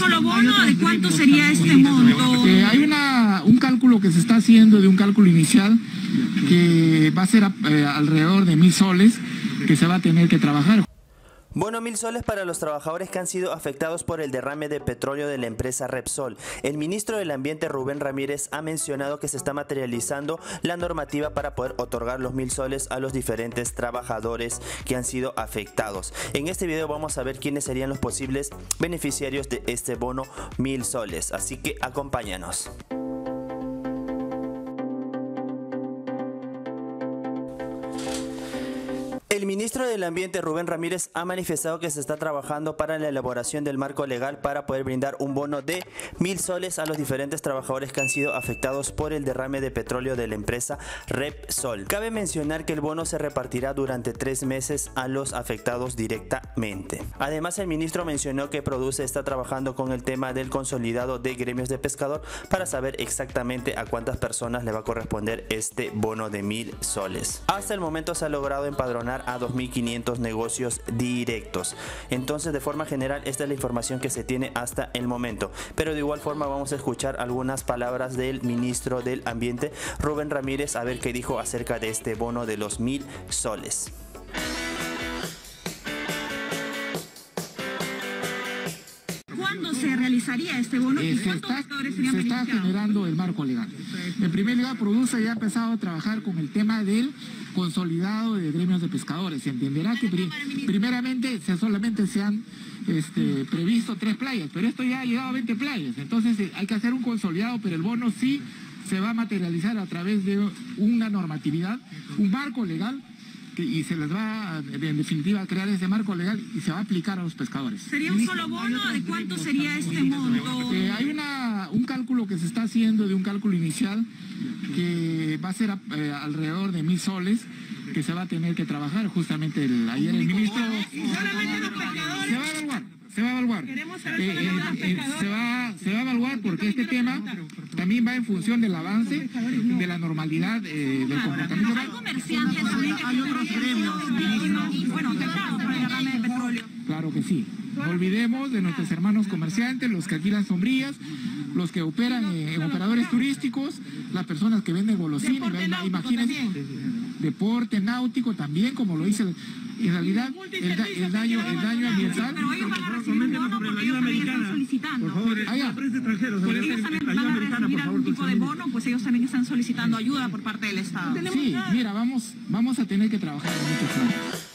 solo bono, ¿de cuánto sería este monto? Hay un cálculo que se está haciendo, de un cálculo inicial, que va a ser alrededor de 1,000 soles que se va a tener que trabajar. Bono 1,000 soles para los trabajadores que han sido afectados por el derrame de petróleo de la empresa Repsol. El ministro del Ambiente, Rubén Ramírez, ha mencionado que se está materializando la normativa para poder otorgar los 1,000 soles a los diferentes trabajadores que han sido afectados. En este video vamos a ver quiénes serían los posibles beneficiarios de este bono 1,000 soles. Así que acompáñanos. El ministro del Ambiente, Rubén Ramírez, ha manifestado que se está trabajando para la elaboración del marco legal para poder brindar un bono de 1,000 soles a los diferentes trabajadores que han sido afectados por el derrame de petróleo de la empresa Repsol. Cabe mencionar que el bono se repartirá durante 3 meses a los afectados directamente. Además, el ministro mencionó que Produce está trabajando con el tema del consolidado de gremios de pescador para saber exactamente a cuántas personas le va a corresponder este bono de 1,000 soles. Hasta el momento se ha logrado empadronar a 2.500 negocios directos. Entonces, de forma general, esta es la información que se tiene hasta el momento, pero de igual forma vamos a escuchar algunas palabras del ministro del Ambiente, Rubén Ramírez, a ver qué dijo acerca de este bono de los 1,000 soles. ¿Cuándo se realizaría este bono? Se está generando el marco legal. En primer lugar, Produce ya ha empezado a trabajar con el tema del consolidado de gremios de pescadores. Se entenderá que primeramente solamente se han previsto 3 playas, pero esto ya ha llegado a 20 playas. Entonces hay que hacer un consolidado, pero el bono sí se va a materializar a través de una normatividad, un marco legal, y se les va, en definitiva, a crear ese marco legal y se va a aplicar a los pescadores. ¿Sería un solo bono? ¿De cuánto sería este monto? Hay un cálculo que se está haciendo, de un cálculo inicial, que va a ser alrededor de 1,000 soles que se va a tener que trabajar. Justamente ayer el ministro... Se va a evaluar. Se va a evaluar porque este tema también va en función del avance, de la normalidad del comportamiento. Hay comerciantes, hay otros gremios, bueno, afectados por el derrame de petróleo. Claro que sí. No olvidemos de nuestros hermanos comerciantes, los que alquilan sombrillas, los que operan en operadores turísticos, las personas que venden golosinas, imagínense, deporte náutico también, como lo dice. En realidad, el daño ambiental... Pero ellos van a recibir el bono porque ellos también están solicitando. Por favor, la prensa extranjera. Ellos también van a recibir algún tipo de bono, pues ellos también están solicitando ayuda por parte del Estado. Sí, mira, vamos a tener que trabajar en muchos planes.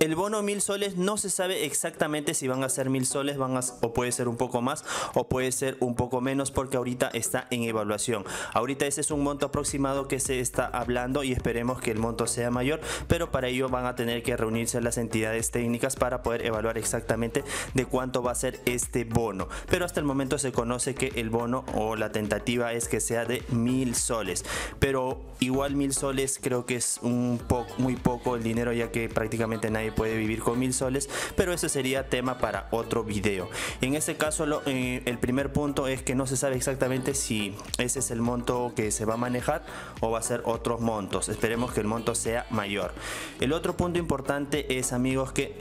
El bono 1,000 soles no se sabe exactamente si van a ser 1,000 soles, o puede ser un poco más o puede ser un poco menos, porque ahorita está en evaluación. Ahorita ese es un monto aproximado que se está hablando y esperemos que el monto sea mayor, pero para ello van a tener que reunirse las entidades técnicas para poder evaluar exactamente de cuánto va a ser este bono. Pero hasta el momento se conoce que el bono o la tentativa es que sea de 1,000 soles, pero igual 1,000 soles creo que es muy poco el dinero, ya que prácticamente nadie puede vivir con 1,000 soles, pero ese sería tema para otro video. En este caso, el primer punto es que no se sabe exactamente si ese es el monto que se va a manejar o va a ser otros montos. Esperemos que el monto sea mayor. El otro punto importante es, amigos, que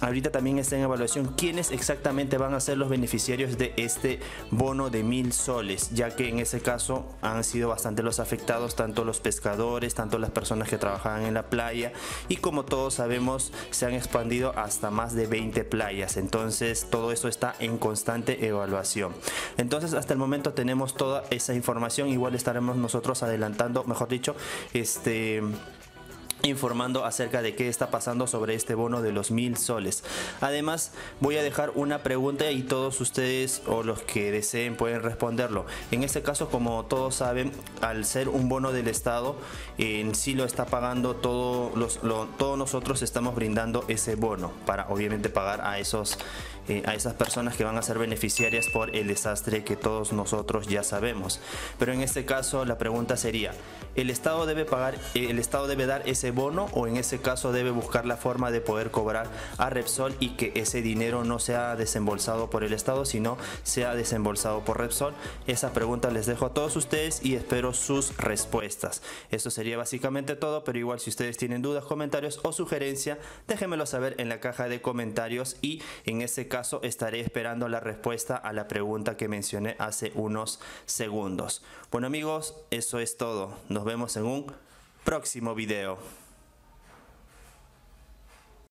ahorita también está en evaluación quiénes exactamente van a ser los beneficiarios de este bono de 1,000 soles, ya que en ese caso han sido bastante los afectados, tanto los pescadores, tanto las personas que trabajaban en la playa, y como todos sabemos se han expandido hasta más de 20 playas. Entonces todo eso está en constante evaluación. Entonces hasta el momento tenemos toda esa información. Igual estaremos nosotros adelantando, mejor dicho, informando acerca de qué está pasando sobre este bono de los 1,000 soles. Además, voy a dejar una pregunta y todos ustedes o los que deseen pueden responderlo. En este caso, como todos saben, al ser un bono del Estado, en sí lo está pagando todos nosotros estamos brindando ese bono para obviamente pagar a esas personas que van a ser beneficiarias por el desastre que todos nosotros ya sabemos. Pero en este caso la pregunta sería, ¿el Estado debe dar ese bono, o en ese caso debe buscar la forma de poder cobrar a Repsol y que ese dinero no sea desembolsado por el Estado, sino sea desembolsado por Repsol. Esa pregunta les dejo a todos ustedes y espero sus respuestas. Esto sería básicamente todo, pero igual si ustedes tienen dudas, comentarios o sugerencia, déjenmelo saber en la caja de comentarios y en ese caso estaré esperando la respuesta a la pregunta que mencioné hace unos segundos. Bueno amigos, eso es todo. Nos vemos en un próximo video.